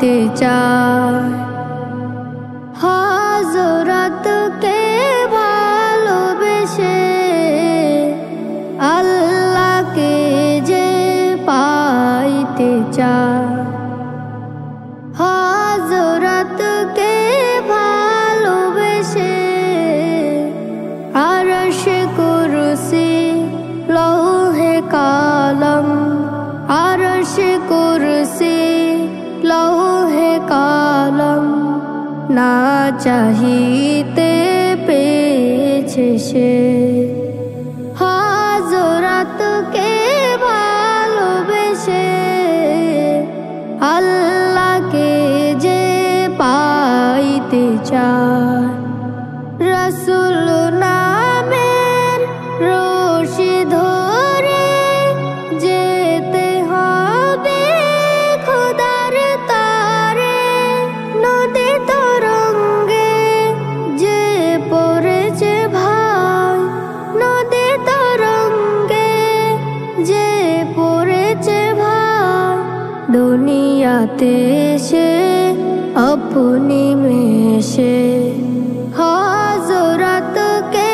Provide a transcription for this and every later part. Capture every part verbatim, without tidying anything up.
आते चार हजरत के ভালোবেসে अल्लाह के जे पाइते चार हजरत के ভালোবেসে अरश कुर्सी लौहे कलम अरश कुर्सी लौहे कलम ना चाहते पेछे से हजरत के ভালোবেসে अल्लाह के जे पाइते चाय रसूल नामेर रोशी धोरे जेते होबे खुदार तारे नदी तरंगे जे पड़ेछे भाई नदी तरंगे जे पड़ेछे भाई दुनियाते से अपनी में से हजरत के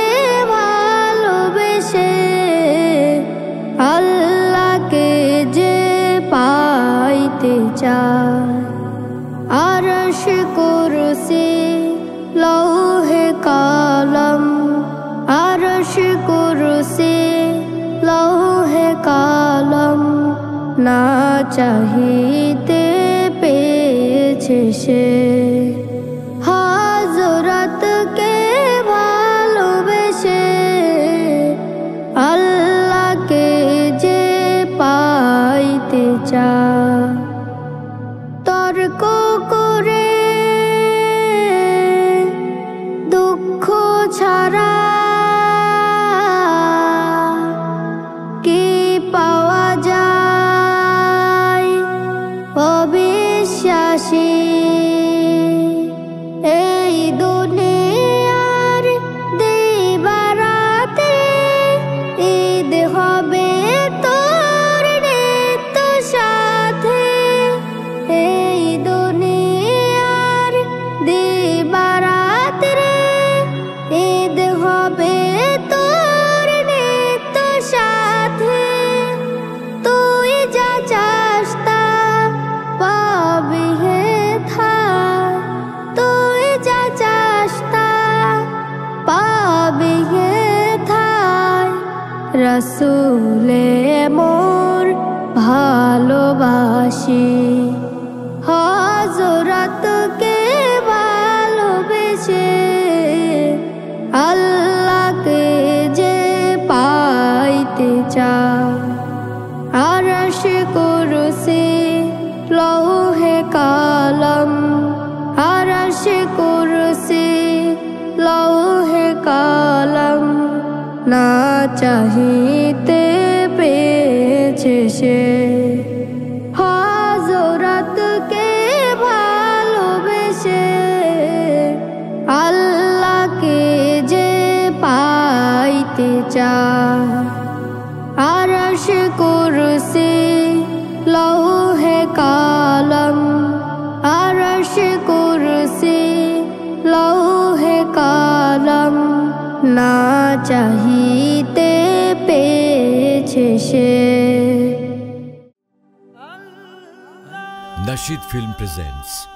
ভালোবেসে अल्लाह के जे पाइते चाय अरश कुर्सी लौहे कलम अरश कुर्सी लौहे कलम ना चाहते पेछे से हजरत के ভালোবেসে अल्लाह के जे पाइते चाय तर्क करे दुख छाड़ा कि पावा जाय अविश्वासी रसूले मोर भालोबाशी हजरत के ভালোবেসে अल्लाह के जे पाइते चाय अरश कुर्सी लौहे कलम अरश कुर्सी लौहे कलम ना चाहते पेछे से हजरत के ভালোবেসে अल्लाह के जे पाइते चाय अरश कुर्सी लौहे कलम अरश कुर्सी लौहे कलम ना चाहते पेछे से। Nasheed film presents.